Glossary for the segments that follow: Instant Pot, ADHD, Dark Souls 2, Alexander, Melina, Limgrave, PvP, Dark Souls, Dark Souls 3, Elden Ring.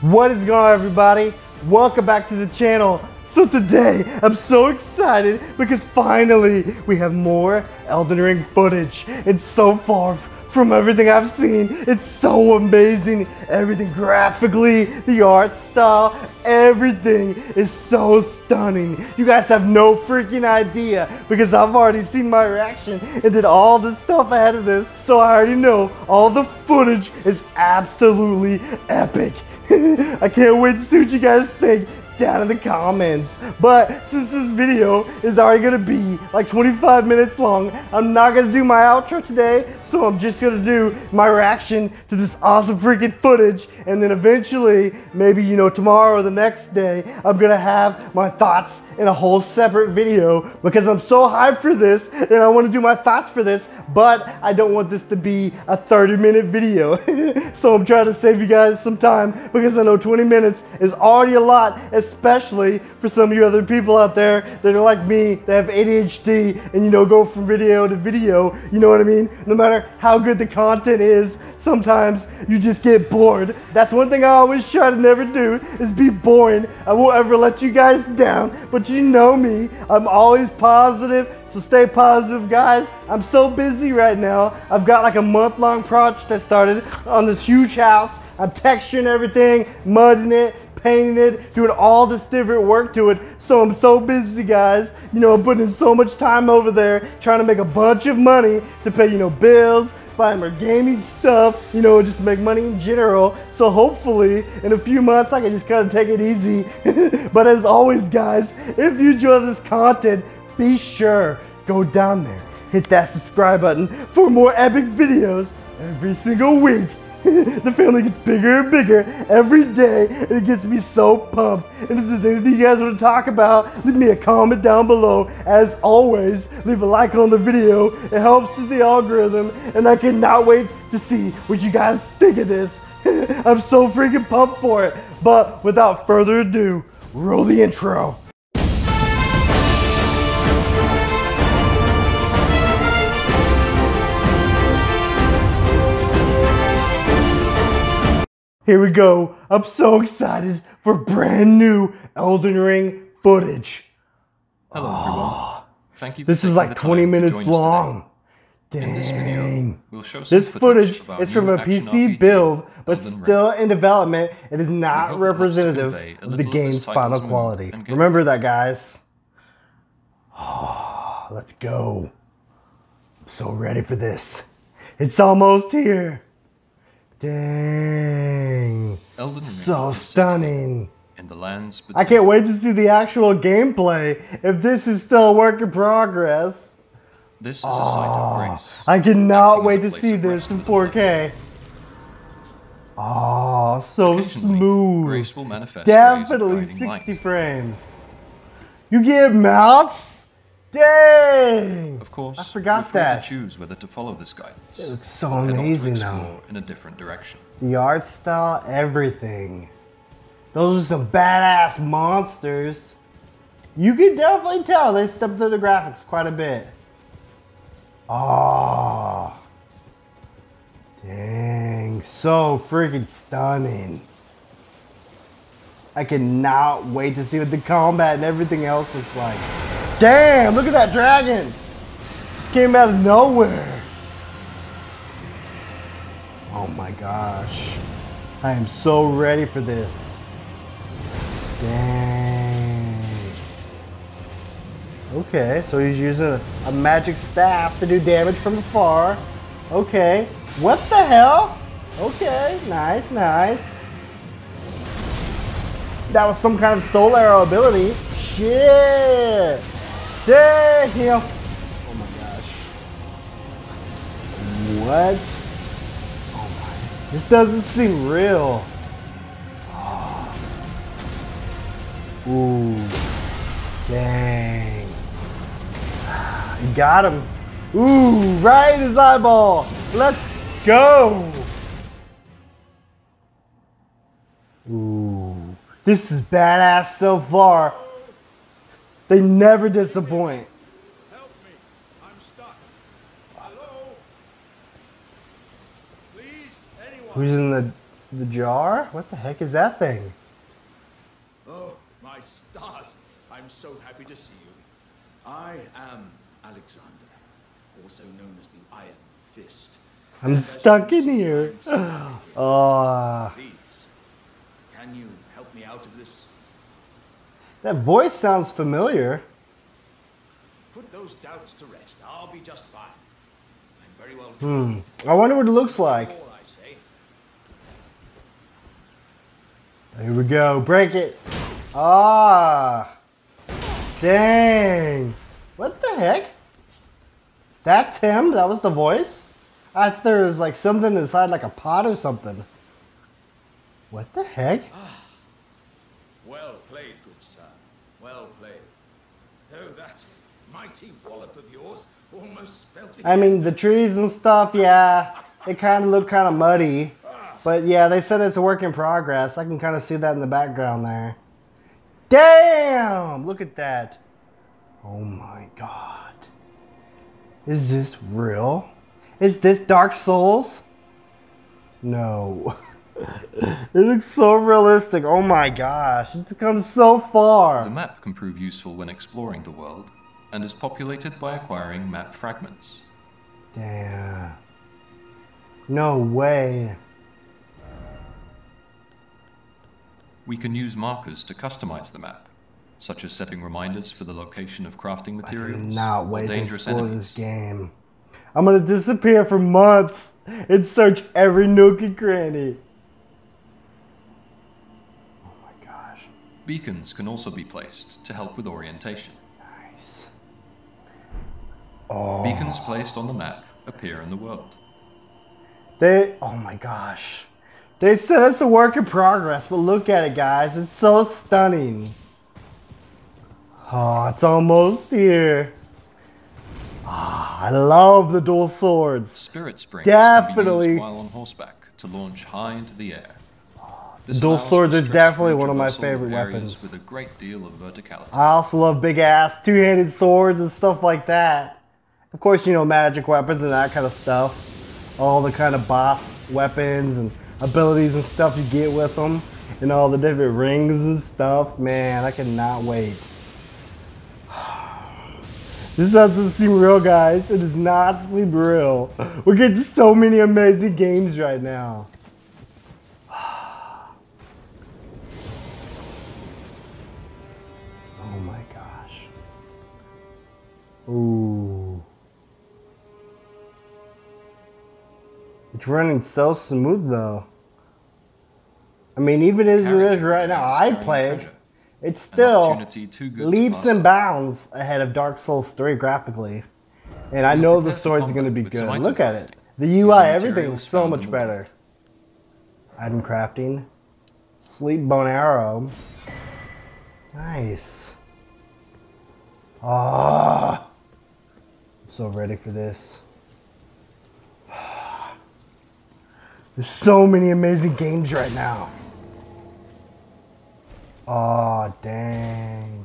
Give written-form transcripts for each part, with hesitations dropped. What is going on, everybody? Welcome back to the channel. So today I'm so excited because finally we have more Elden Ring footage. It's so far from everything I've seen. It's so amazing. Everything graphically, the art style, everything is so stunning. You guys have no freaking idea because I've already seen my reaction and did all the stuff ahead of this. So I already know all the footage is absolutely epic. I can't wait to see what you guys think down in the comments. But since this video is already gonna be like 25 minutes long, I'm not gonna do my outro today, so I'm just gonna do my reaction to this awesome freaking footage, and then eventually, maybe, you know, tomorrow or the next day, I'm gonna have my thoughts in a whole separate video because I'm so hyped for this and I wanna do my thoughts for this, but I don't want this to be a 30-minute video. So I'm trying to save you guys some time because I know 20 minutes is already a lot, especially for some of you other people out there that are like me, that have ADHD and, you know, go from video to video, you know what I mean? No matter how good the content is, sometimes you just get bored. That's one thing I always try to never do, is be boring. I won't ever let you guys down, but you know me, I'm always positive. So stay positive, guys. I'm so busy right now. I've got like a month-long project I started on this huge house. I'm texturing everything, mudding it, painting it, doing all this different work to it. So I'm so busy, guys. You know, I'm putting in so much time over there, trying to make a bunch of money to pay, you know, bills, buy more gaming stuff, you know, just make money in general. So hopefully in a few months I can just kind of take it easy. But as always, guys, if you enjoy this content, be sure, go down there, hit that subscribe button for more epic videos every single week. The family gets bigger and bigger every day, and it gets me so pumped. And if there's anything you guys want to talk about, leave me a comment down below. As always, leave a like on the video. It helps with the algorithm, and I cannot wait to see what you guys think of this. I'm so freaking pumped for it. But without further ado, roll the intro. Here we go. I'm so excited for brand new Elden Ring footage. Hello, everyone. Thank you for this is like 20 minutes long. Dang. This video, we'll show some footage is from a PC RPG build, but still in development. It is not representative of the game's final quality. Remember that, guys. Oh, let's go. I'm so ready for this. It's almost here. Dang, Elden Ring so stunning. In the lands between. I can't wait to see the actual gameplay, if this is still a work in progress. This is a site of grace. I cannot wait to see this in 4K. Oh, so smooth. Grace will manifest. Definitely 60 light. Frames. You give mouths? Dang! Of course, I forgot that. To choose whether to follow this guidance. It looks so amazing though. In a different direction. The art style, everything. Those are some badass monsters. You can definitely tell they stepped up the graphics quite a bit. Oh, dang! So freaking stunning. I cannot wait to see what the combat and everything else looks like. Damn, look at that dragon. Just came out of nowhere. Oh my gosh. I am so ready for this. Dang. Okay, so he's using a magic staff to do damage from afar. Okay. What the hell? Okay, nice, nice. That was some kind of soul arrow ability. Shit. Damn! Oh my gosh. What? Oh my. This doesn't seem real. Oh. Ooh. Dang. You got him. Ooh, right in his eyeball. Let's go. Ooh. This is badass so far. They never disappoint. Help me. I'm stuck. Hello? Please, anyone. Who's in the The jar? What the heck is that thing? Oh, my stars! I'm so happy to see you. I am Alexander, also known as the Iron Fist. I'm stuck in here. Please, can you help me out of this? That voice sounds familiar. Put those doubts to rest. I'll be just fine. I'm very well trained. I wonder what it looks like. Here we go. Break it. Ah. Dang. What the heck? That's him? That was the voice? I thought there was like something inside, like a pot or something. What the heck? Ah. Well played, good sir. Well played. Though that mighty wallop of yours almost spelt it. I mean, the trees and stuff, yeah. It kind of looked kind of muddy. But yeah, they said it's a work in progress. I can kind of see that in the background there. Damn! Look at that. Oh my god. Is this real? Is this Dark Souls? No. It looks so realistic. Oh my gosh. It's come so far. The map can prove useful when exploring the world and is populated by acquiring map fragments. Damn. No way. We can use markers to customize the map, such as setting reminders for the location of crafting materials or dangerous enemies. I'm gonna disappear for months and search every nook and cranny. Oh my gosh. Beacons can also be placed to help with orientation. Nice. Oh. Beacons placed on the map appear in the world. Oh my gosh. They said it's a work in progress, but look at it, guys. It's so stunning. Oh, it's almost here. Ah, I love the dual swords. Spirit springs can be used while on horseback to launch high into the air. This dual swords are definitely one of my favorite weapons. With a great deal of verticality. I also love big-ass two-handed swords and stuff like that. Of course, you know, magic weapons and that kind of stuff. All the kind of boss weapons and abilities and stuff you get with them, and all the different rings and stuff. Man, I cannot wait. This doesn't seem real, guys. It does not seem real. We're getting so many amazing games right now. Oh my gosh. Ooh. It's running so smooth though. I mean, even as it is right now, I play it, it's still leaps and bounds ahead of Dark Souls 3 graphically. And I know the story's going to be good. Look at it. The UI, everything is so much better. Item crafting. Sleep bone arrow. Nice. Ah, I'm so ready for this. There's so many amazing games right now. Oh, dang.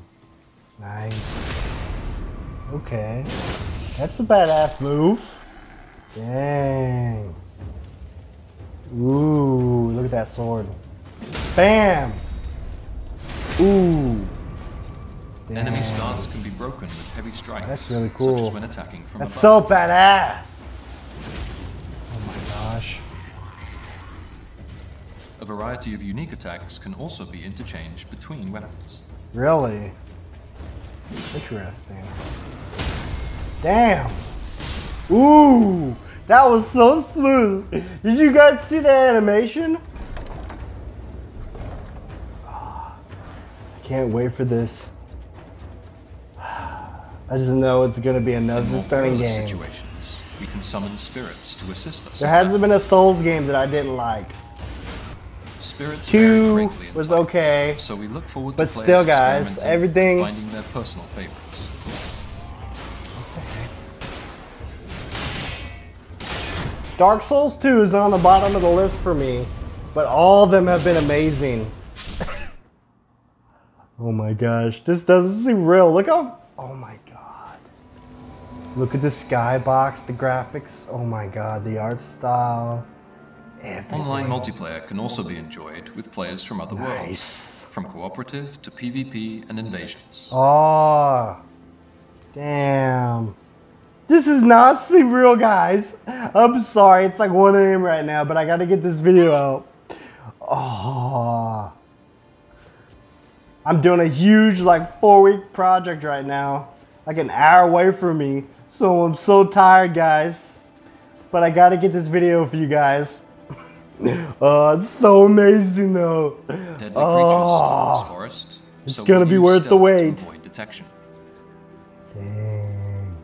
Nice. Okay. That's a badass move. Dang. Ooh, look at that sword. Bam! Ooh. Dang. Enemy stance can be broken with heavy strikes. That's really cool. Such as when attacking from above. That's so badass! Oh my gosh. A variety of unique attacks can also be interchanged between weapons. Really? Interesting. Damn! Ooh! That was so smooth! Did you guys see that animation? Oh, I can't wait for this. I just know it's gonna be another stunning game. Situations, we can summon spirits to assist us. There hasn't been a Souls game that I didn't like. Spirits 2 was okay, so we look forward to still, guys, everything finding their personal favorites. Okay. Dark Souls 2 is on the bottom of the list for me, but all of them have been amazing. Oh my gosh, this doesn't seem real. Look how, oh my god. Look at the skybox, the graphics, oh my god, the art style. everything. Online multiplayer can also be enjoyed with players from other worlds, from cooperative to PvP and invasions. Oh, damn. This is not real, guys. I'm sorry, it's like 1 a.m. right now, but I gotta get this video out. Oh. I'm doing a huge, like, 4-week project right now, like an hour away from me. So I'm so tired, guys. But I gotta get this video for you guys. Oh, it's so amazing, though. Deadly creatures stalk this forest. It's gonna be worth the wait. To avoid detection. Dang.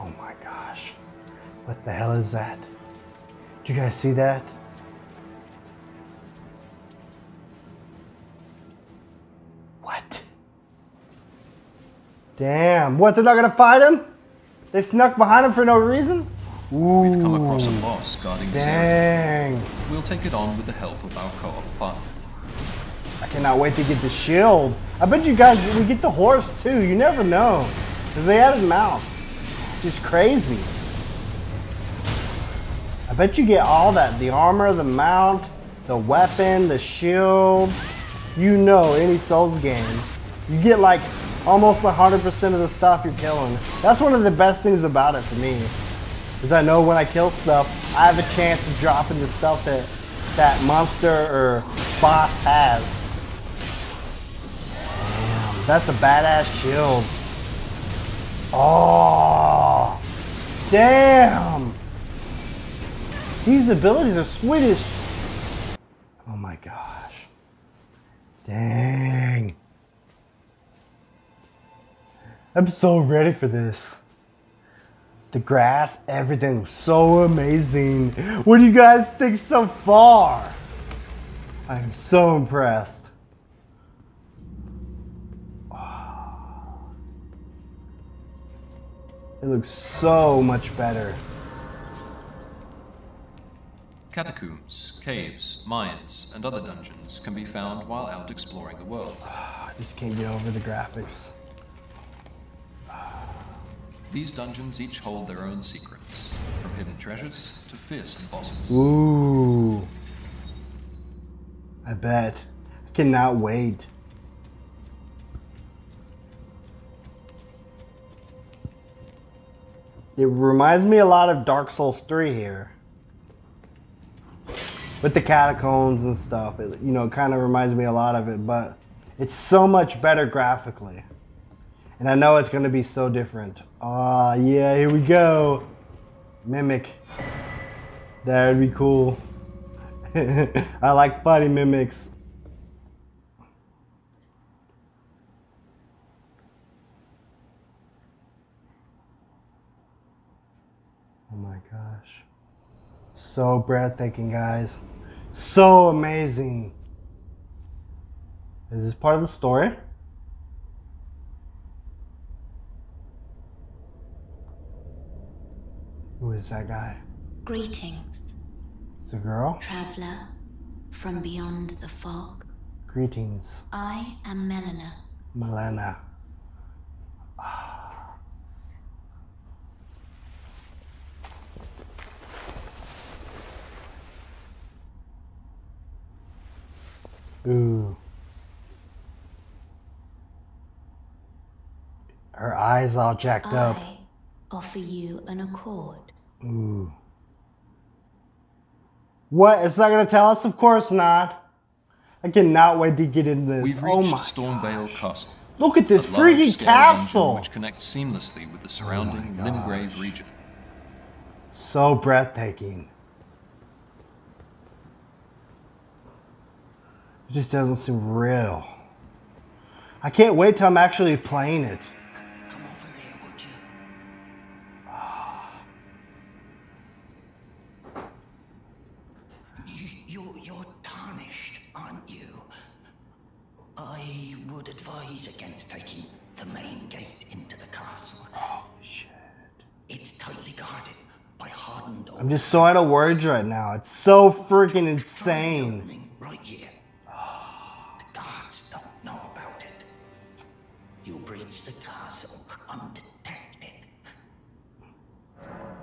Oh my gosh! What the hell is that? Do you guys see that? What? Damn, what, they're not gonna fight him? They snuck behind him for no reason? Ooh. We've come across a boss guarding this area. We'll take it on with the help of our co-op partner. I cannot wait to get the shield. I bet you guys, we get the horse too, you never know. Cause they added mouse. Just crazy. I bet you get all that, the armor, the mount, the weapon, the shield. You know, any Souls game, you get like almost 100% of the stuff you're killing. That's one of the best things about it for me, is I know when I kill stuff, I have a chance of dropping the stuff that that monster or boss has. Damn, that's a badass shield. Oh, damn. These abilities are sweet as... Oh my god. Dang. I'm so ready for this. The grass, everything was so amazing. What do you guys think so far? I'm so impressed. Oh. It looks so much better. Catacombs, caves, mines, and other dungeons can be found while out exploring the world. I just can't get over the graphics. These dungeons each hold their own secrets, from hidden treasures to fearsome bosses. Ooh. I bet. I cannot wait. It reminds me a lot of Dark Souls 3 here. With the catacombs and stuff, it, you know, it kind of reminds me a lot of it, but it's so much better graphically. And I know it's going to be so different. Ah, yeah, here we go. Mimic. That would be cool. I like funny mimics. Oh my gosh. So breathtaking, guys. So amazing. Is this part of the story? Who is that guy? Greetings. It's a girl? Traveler from beyond the fog. Greetings. I am Melina. Melina. Ooh. Her eyes all jacked up. I offer you an accord. Ooh. What? It's not going to tell us? Of course not. I cannot wait to get into this. We've reached Stormvale Castle. Look at this freaking castle! Which connects seamlessly with the surrounding Limgrave region. So breathtaking. It just doesn't seem real. I can't wait till I'm actually playing it. Come over here, would you? Oh. You're tarnished, aren't you? I would advise against taking the main gate into the castle. Oh, shit. It's tightly guarded by hardened doors. I'm just so out of words right now. It's so freaking insane. Right here. You'll breach the castle undetected.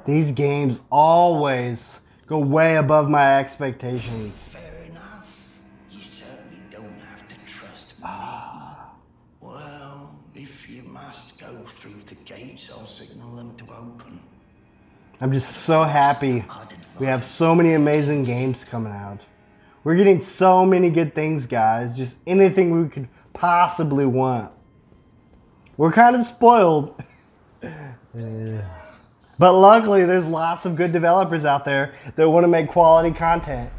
These games always go way above my expectations. Fair enough. You certainly don't have to trust me. Well, if you must go through the gates, I'll signal them to open. I'm just so happy we have so many amazing games coming out. We're getting so many good things, guys. Just anything we could possibly want. We're kind of spoiled. But luckily, there's lots of good developers out there that want to make quality content.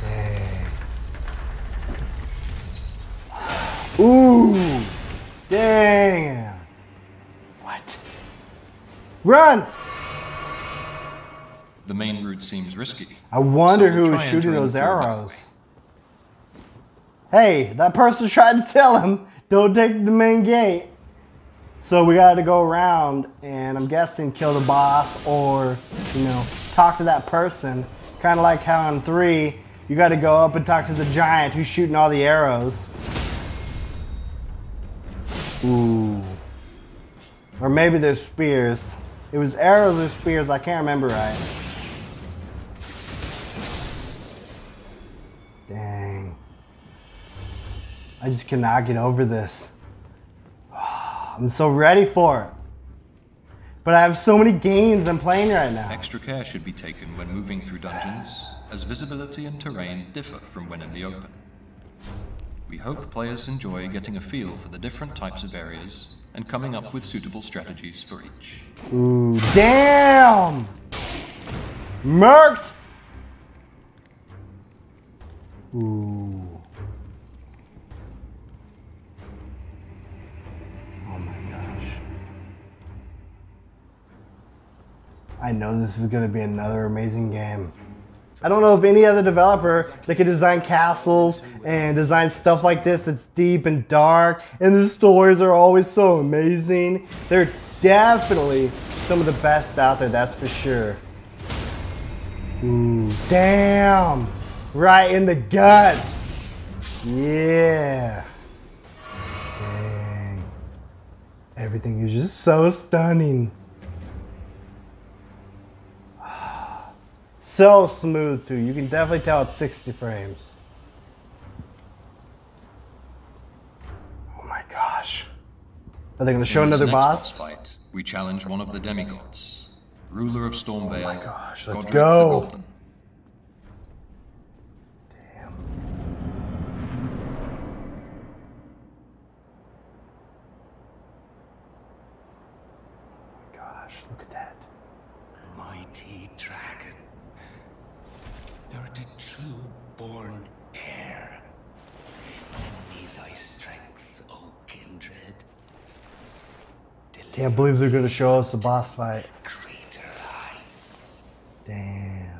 Dang. Ooh. Dang. What? Run! The main route seems risky. I wonder who was shooting those arrows. Hey, that person tried to tell him, don't take the main gate. So we got to go around and I'm guessing kill the boss or, you know, talk to that person. Kind of like how in 3, you got to go up and talk to the giant who's shooting all the arrows. Ooh. Or maybe there's spears. It was arrows or spears, I can't remember right. Dang. I just cannot get over this. I'm so ready for it. But I have so many games I'm playing right now. Extra care should be taken when moving through dungeons, as visibility and terrain differ from when in the open. We hope players enjoy getting a feel for the different types of areas and coming up with suitable strategies for each. Ooh, damn! Murked! Ooh. Oh my gosh. I know this is gonna be another amazing game. I don't know of any other developer that can design castles and design stuff like this that's deep and dark, and the stories are always so amazing. They're definitely some of the best out there, that's for sure. Ooh, damn! Right in the gut! Yeah! Dang. Everything is just so stunning. So smooth too, you can definitely tell it's 60 frames. Oh my gosh. Are they gonna show another boss? In this next boss fight, we challenge one of the demigods, ruler of Stormvale. Oh my gosh, let's go. Damn. Oh my gosh, look at that. Mighty dragon. Thou art a true born heir. Lend me thy strength, O kindred. Can't believe they're gonna show us a boss fight. Greater heights. Damn.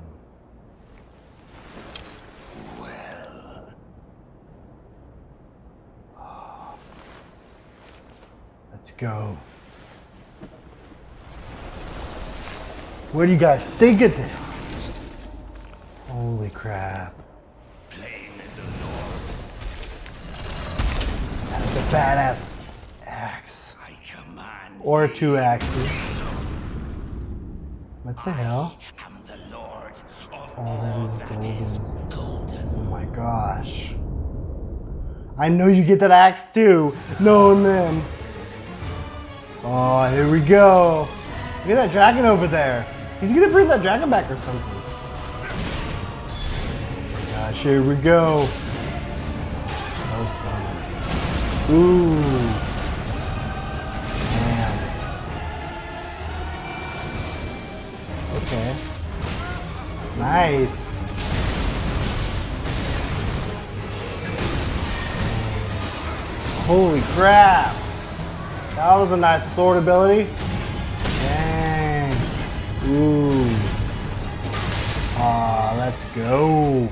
Well. Oh. Let's go. What do you guys think of this? Holy crap. Plain as a lord. That is a badass axe. I command or two axes. What the hell? I am the lord of all that is golden. Oh my gosh. I know you get that axe too, knowing them. Oh, here we go. Look at that dragon over there. He's gonna bring that dragon back or something. Gosh, here we go. So stunning. Ooh. Man. Okay. Nice. Holy crap. That was a nice sword ability. Dang. Ooh. Ah, let's go.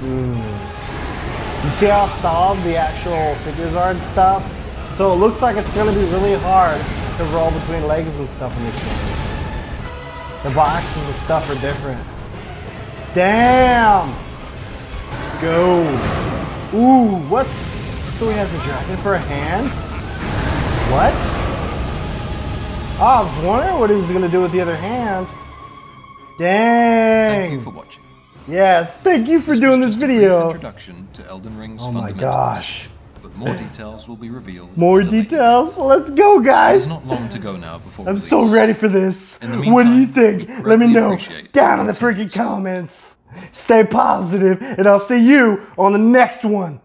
You see how solid the actual figures are and stuff? So it looks like it's going to be really hard to roll between legs and stuff in this game. The boxes and stuff are different. Damn! Go! Ooh, what? So he has a dragon for a hand? What? I was wondering what he was going to do with the other hand. Dang. Thank you for watching. Yes, thank you for doing this video. Introduction to Elden Ring's fundamentals. Oh my gosh. But more details will be revealed. More details? Let's go, guys. There's not long to go now before release. So ready for this. Meantime, what do you think? Let me know down in the freaking comments. Stay positive, and I'll see you on the next one.